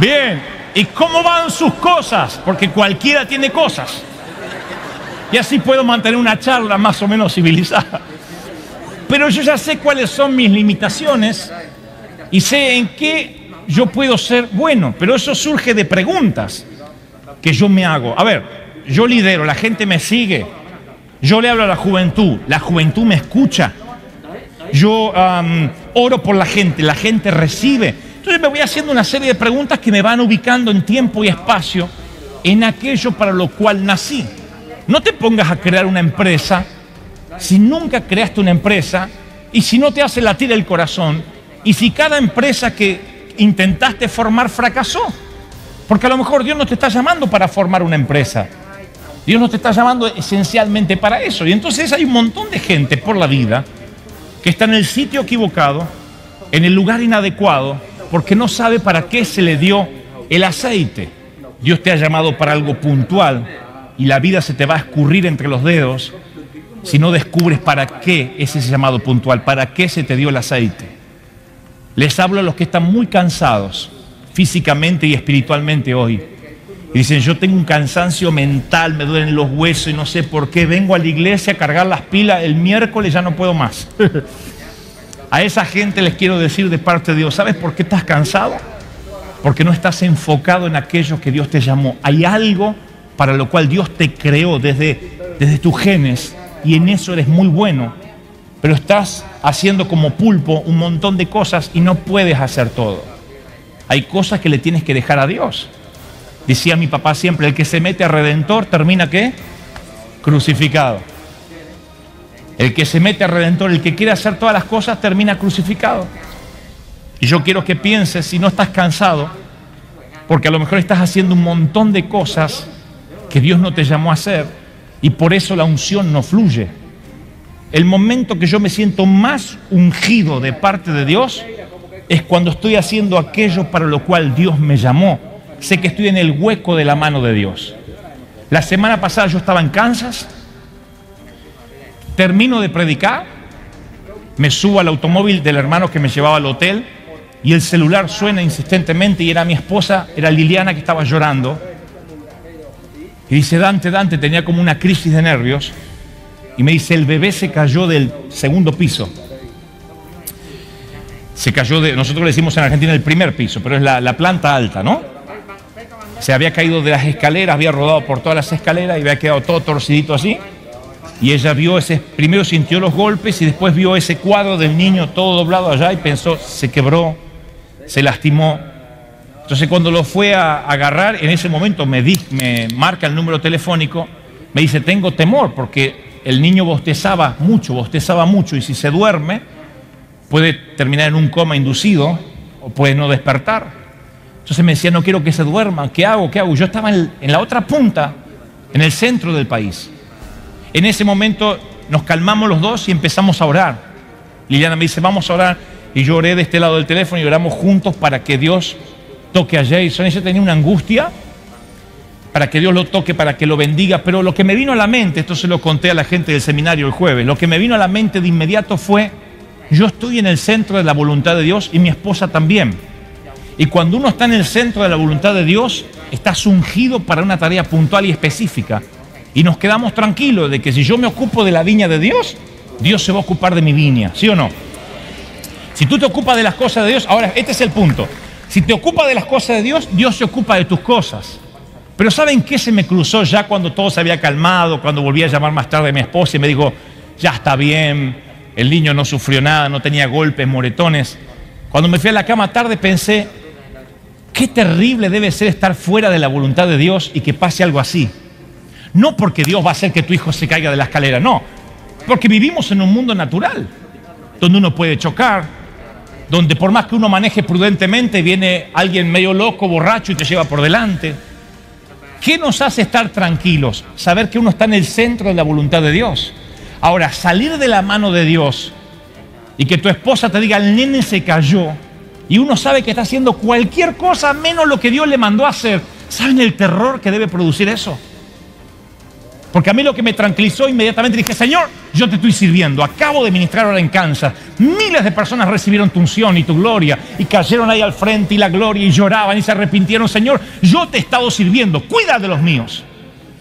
Bien, ¿y cómo van sus cosas? Porque cualquiera tiene cosas. Y así puedo mantener una charla más o menos civilizada. Pero yo ya sé cuáles son mis limitaciones y sé en qué yo puedo ser bueno, pero eso surge de preguntas que yo me hago. A ver, yo lidero, la gente me sigue, yo le hablo a la juventud me escucha, yo oro por la gente recibe. Entonces me voy haciendo una serie de preguntas que me van ubicando en tiempo y espacio en aquello para lo cual nací. No te pongas a crear una empresa si nunca creaste una empresa y si no te hace latir el corazón y si cada empresa que intentaste formar fracasó. Porque a lo mejor Dios no te está llamando para formar una empresa. Dios no te está llamando esencialmente para eso. Y entonces hay un montón de gente por la vida que está en el sitio equivocado, en el lugar inadecuado, porque no sabe para qué se le dio el aceite. Dios te ha llamado para algo puntual y la vida se te va a escurrir entre los dedos si no descubres para qué es ese llamado puntual, para qué se te dio el aceite. Les hablo a los que están muy cansados físicamente y espiritualmente hoy, y dicen: yo tengo un cansancio mental, me duelen los huesos y no sé por qué, vengo a la iglesia a cargar las pilas, el miércoles ya no puedo más. A esa gente les quiero decir de parte de Dios: ¿sabes por qué estás cansado? Porque no estás enfocado en aquellos que Dios te llamó. Hay algo para lo cual Dios te creó desde tus genes, y en eso eres muy bueno, pero estás haciendo como pulpo un montón de cosas y no puedes hacer todo. Hay cosas que le tienes que dejar a Dios. Decía mi papá siempre: el que se mete a Redentor termina ¿qué? Crucificado. El que se mete a Redentor, el que quiere hacer todas las cosas, termina crucificado. Y yo quiero que pienses, si no estás cansado, porque a lo mejor estás haciendo un montón de cosas que Dios no te llamó a hacer, y por eso la unción no fluye. El momento que yo me siento más ungido de parte de Dios es cuando estoy haciendo aquello para lo cual Dios me llamó. Sé que estoy en el hueco de la mano de Dios. La semana pasada yo estaba en Kansas, termino de predicar, me subo al automóvil del hermano que me llevaba al hotel y el celular suena insistentemente, y era mi esposa, era Liliana, que estaba llorando. Y dice: Dante, tenía como una crisis de nervios, y me dice: el bebé se cayó del segundo piso. Se cayó de, nosotros le decimos en Argentina el primer piso, pero es la planta alta, ¿no? Se había caído de las escaleras, había rodado por todas las escaleras y había quedado todo torcidito así. Y ella vio primero sintió los golpes y después vio ese cuadro del niño todo doblado allá y pensó: se quebró, se lastimó. Entonces cuando lo fue a agarrar, en ese momento me marca el número telefónico, me dice: tengo temor porque el niño bostezaba mucho y si se duerme puede terminar en un coma inducido o puede no despertar. Entonces me decía: no quiero que se duerma, ¿qué hago? ¿Qué hago? Yo estaba en la otra punta, en el centro del país. En ese momento nos calmamos los dos y empezamos a orar. Liliana me dice: vamos a orar. Y yo oré de este lado del teléfono y oramos juntos para que Dios toque a Jason. Ella tenía una angustia para que Dios lo toque, para que lo bendiga. Pero lo que me vino a la mente, esto se lo conté a la gente del seminario el jueves, lo que me vino a la mente de inmediato fue: yo estoy en el centro de la voluntad de Dios y mi esposa también. Y cuando uno está en el centro de la voluntad de Dios, estás ungido para una tarea puntual y específica. Y nos quedamos tranquilos de que si yo me ocupo de la viña de Dios, Dios se va a ocupar de mi viña, ¿sí o no? Si tú te ocupas de las cosas de Dios, ahora este es el punto. Si te ocupas de las cosas de Dios, Dios se ocupa de tus cosas. Pero ¿saben qué se me cruzó ya cuando todo se había calmado, cuando volví a llamar más tarde a mi esposa y me dijo: ya está bien, el niño no sufrió nada, no tenía golpes, moretones? Cuando me fui a la cama tarde pensé: qué terrible debe ser estar fuera de la voluntad de Dios y que pase algo así. No porque Dios va a hacer que tu hijo se caiga de la escalera, no. Porque vivimos en un mundo natural, donde uno puede chocar, donde por más que uno maneje prudentemente, viene alguien medio loco, borracho, y te lleva por delante. ¿Qué nos hace estar tranquilos? Saber que uno está en el centro de la voluntad de Dios. Ahora, salir de la mano de Dios y que tu esposa te diga: el nene se cayó, y uno sabe que está haciendo cualquier cosa menos lo que Dios le mandó a hacer. ¿Saben el terror que debe producir eso? Porque a mí lo que me tranquilizó inmediatamente, dije: Señor, yo te estoy sirviendo, acabo de ministrar ahora en Kansas, miles de personas recibieron tu unción y tu gloria, y cayeron ahí al frente y la gloria, y lloraban y se arrepintieron. Señor, yo te he estado sirviendo, cuida de los míos.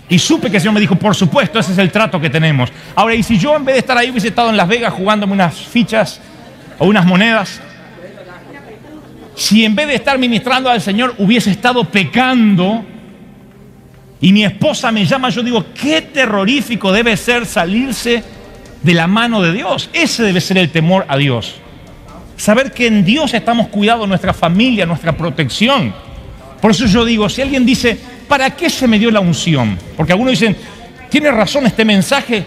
Y supe que el Señor me dijo: por supuesto, ese es el trato que tenemos. Ahora, ¿y si yo en vez de estar ahí hubiese estado en Las Vegas jugándome unas fichas o unas monedas? Si en vez de estar ministrando al Señor hubiese estado pecando y mi esposa me llama, yo digo: qué terrorífico debe ser salirse de la mano de Dios. Ese debe ser el temor a Dios. Saber que en Dios estamos cuidados, nuestra familia, nuestra protección. Por eso yo digo, si alguien dice: ¿para qué se me dio la unción? Porque algunos dicen: tiene razón, este mensaje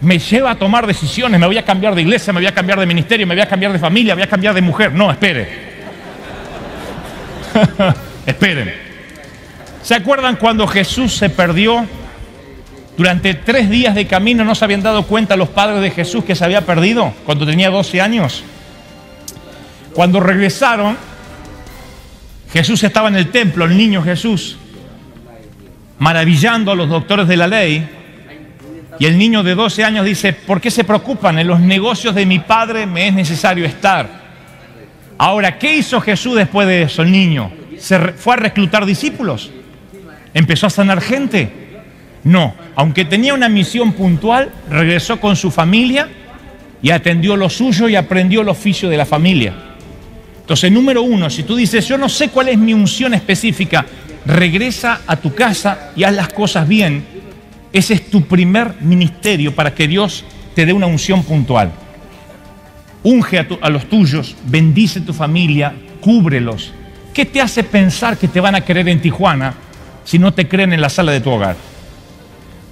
me lleva a tomar decisiones, me voy a cambiar de iglesia, me voy a cambiar de ministerio, me voy a cambiar de familia, me voy a cambiar de mujer. No, espere. Esperen. ¿Se acuerdan cuando Jesús se perdió? Durante 3 días de camino no se habían dado cuenta los padres de Jesús que se había perdido cuando tenía 12 años. Cuando regresaron, Jesús estaba en el templo, el niño Jesús, maravillando a los doctores de la ley. Y el niño de 12 años dice: ¿por qué se preocupan? En los negocios de mi padre me es necesario estar. Ahora, ¿qué hizo Jesús después de eso, el niño? ¿Fue a reclutar discípulos? ¿Empezó a sanar gente? No, aunque tenía una misión puntual, regresó con su familia y atendió lo suyo y aprendió el oficio de la familia. Entonces, número uno, si tú dices, yo no sé cuál es mi unción específica, regresa a tu casa y haz las cosas bien. Ese es tu primer ministerio para que Dios te dé una unción puntual. Unge a los tuyos, bendice tu familia, cúbrelos. ¿Qué te hace pensar que te van a querer en Tijuana si no te creen en la sala de tu hogar?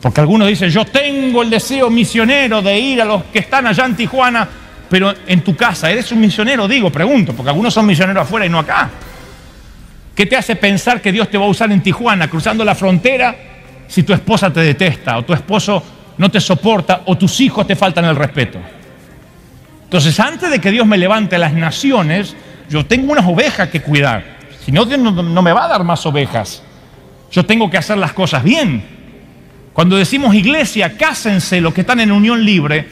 Porque algunos dicen, yo tengo el deseo misionero de ir a los que están allá en Tijuana, pero en tu casa, ¿eres un misionero? Digo, pregunto, porque algunos son misioneros afuera y no acá. ¿Qué te hace pensar que Dios te va a usar en Tijuana, cruzando la frontera, si tu esposa te detesta, o tu esposo no te soporta, o tus hijos te faltan el respeto? Entonces, antes de que Dios me levante a las naciones, yo tengo unas ovejas que cuidar. Si no, Dios no me va a dar más ovejas. Yo tengo que hacer las cosas bien. Cuando decimos iglesia, cásense los que están en unión libre,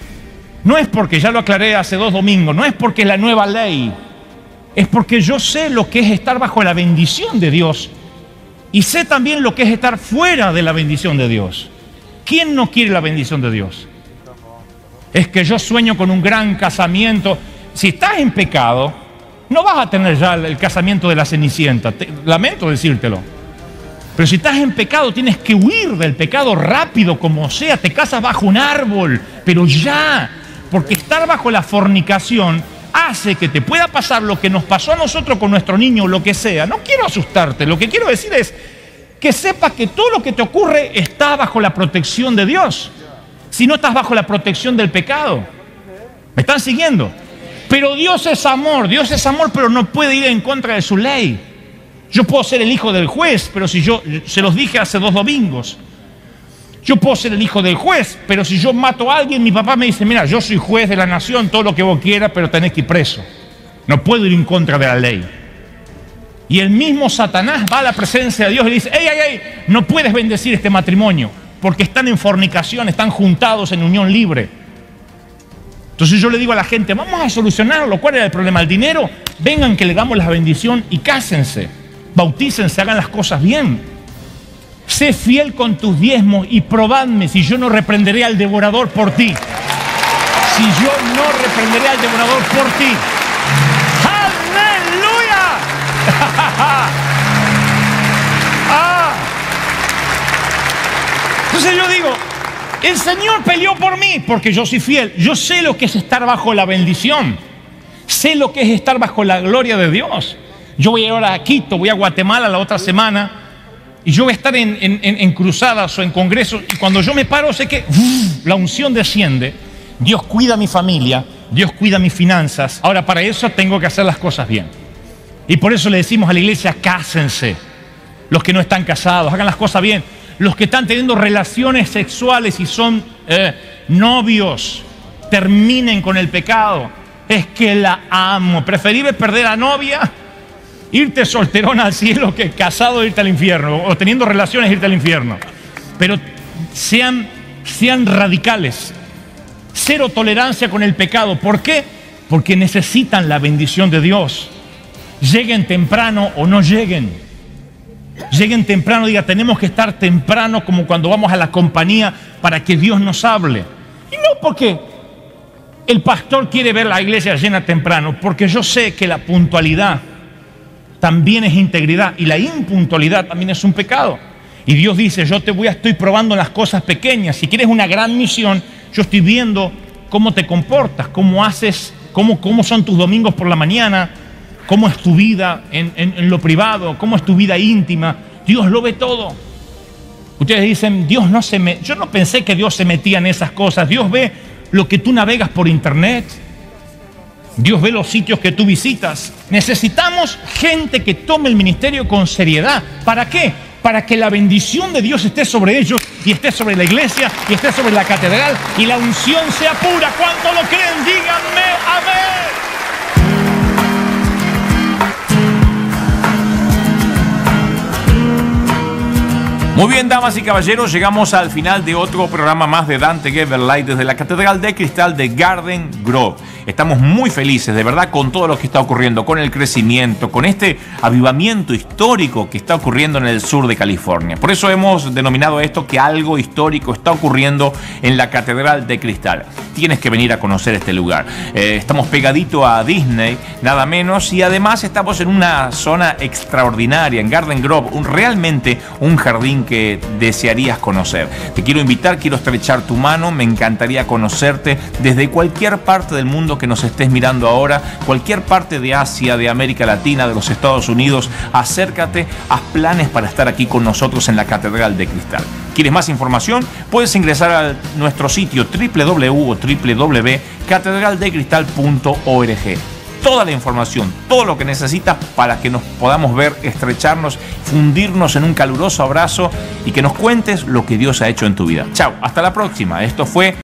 no es porque, ya lo aclaré hace 2 domingos, no es porque es la nueva ley, es porque yo sé lo que es estar bajo la bendición de Dios. Y sé también lo que es estar fuera de la bendición de Dios. ¿Quién no quiere la bendición de Dios? Es que yo sueño con un gran casamiento. Si estás en pecado, no vas a tener ya el casamiento de la Cenicienta. Lamento decírtelo. Pero si estás en pecado, tienes que huir del pecado rápido, como sea. Te casas bajo un árbol, pero ya. Porque estar bajo la fornicación hace que te pueda pasar lo que nos pasó a nosotros con nuestro niño o lo que sea. No quiero asustarte, lo que quiero decir es que sepas que todo lo que te ocurre está bajo la protección de Dios. Si no estás bajo la protección del pecado. ¿Me están siguiendo? Pero Dios es amor, pero no puede ir en contra de su ley. Yo puedo ser el hijo del juez, pero si yo, se los dije hace 2 domingos, yo puedo ser el hijo del juez, pero si yo mato a alguien, mi papá me dice, mira, yo soy juez de la nación, todo lo que vos quieras, pero tenés que ir preso. No puedo ir en contra de la ley. Y el mismo Satanás va a la presencia de Dios y dice, ey, ey, ey, no puedes bendecir este matrimonio, porque están en fornicación, están juntados en unión libre. Entonces yo le digo a la gente, vamos a solucionarlo. ¿Cuál era el problema? ¿El dinero? Vengan que le damos la bendición y cásense, bautícense, hagan las cosas bien. Sé fiel con tus diezmos y probadme si yo no reprenderé al devorador por ti. Si yo no reprenderé al devorador por ti. ¡Aleluya! ¡Ah! Entonces yo digo, el Señor peleó por mí porque yo soy fiel. Yo sé lo que es estar bajo la bendición. Sé lo que es estar bajo la gloria de Dios. Yo voy a ir ahora a Quito, voy a Guatemala la otra semana. Y yo voy a estar en cruzadas o en congresos, y cuando yo me paro sé que la unción desciende. Dios cuida a mi familia, Dios cuida mis finanzas. Ahora, para eso tengo que hacer las cosas bien. Y por eso le decimos a la iglesia, cásense. Los que no están casados, hagan las cosas bien. Los que están teniendo relaciones sexuales y son novios, terminen con el pecado. Es que la amo. Preferible perder a novia, irte solterón al cielo, que casado irte al infierno, o teniendo relaciones irte al infierno. Pero sean radicales. Cero tolerancia con el pecado. ¿Por qué? Porque necesitan la bendición de Dios. Lleguen temprano o no lleguen. Lleguen temprano, diga, tenemos que estar temprano, como cuando vamos a la compañía, para que Dios nos hable. Y no porque el pastor quiere ver la iglesia llena temprano, porque yo sé que la puntualidad también es integridad, y la impuntualidad también es un pecado. Y Dios dice, yo te estoy probando las cosas pequeñas. Si quieres una gran misión, yo estoy viendo cómo te comportas, cómo haces, cómo son tus domingos por la mañana, cómo es tu vida en lo privado, cómo es tu vida íntima. Dios lo ve todo. Ustedes dicen, Dios no se me... Yo no pensé que Dios se metía en esas cosas. Dios ve lo que tú navegas por internet. Dios ve los sitios que tú visitas. Necesitamos gente que tome el ministerio con seriedad. ¿Para qué? Para que la bendición de Dios esté sobre ellos, y esté sobre la iglesia, y esté sobre la catedral, y la unción sea pura. ¿Cuánto lo creen? Díganme amén. Muy bien, damas y caballeros, llegamos al final de otro programa más de Dante Gebel Live desde la Catedral de Cristal de Garden Grove. Estamos muy felices, de verdad, con todo lo que está ocurriendo, con el crecimiento, con este avivamiento histórico que está ocurriendo en el sur de California. Por eso hemos denominado esto que algo histórico está ocurriendo en la Catedral de Cristal. Tienes que venir a conocer este lugar. Estamos pegadito a Disney, nada menos, y además estamos en una zona extraordinaria, en Garden Grove, realmente un jardín que desearías conocer. Te quiero invitar, quiero estrechar tu mano, me encantaría conocerte desde cualquier parte del mundo que nos estés mirando ahora, cualquier parte de Asia, de América Latina, de los Estados Unidos. Acércate, haz planes para estar aquí con nosotros en la Catedral de Cristal. ¿Quieres más información? Puedes ingresar a nuestro sitio www.catedraldecristal.org. Toda la información, todo lo que necesitas para que nos podamos ver, estrecharnos, fundirnos en un caluroso abrazo y que nos cuentes lo que Dios ha hecho en tu vida. Chao, hasta la próxima. Esto fue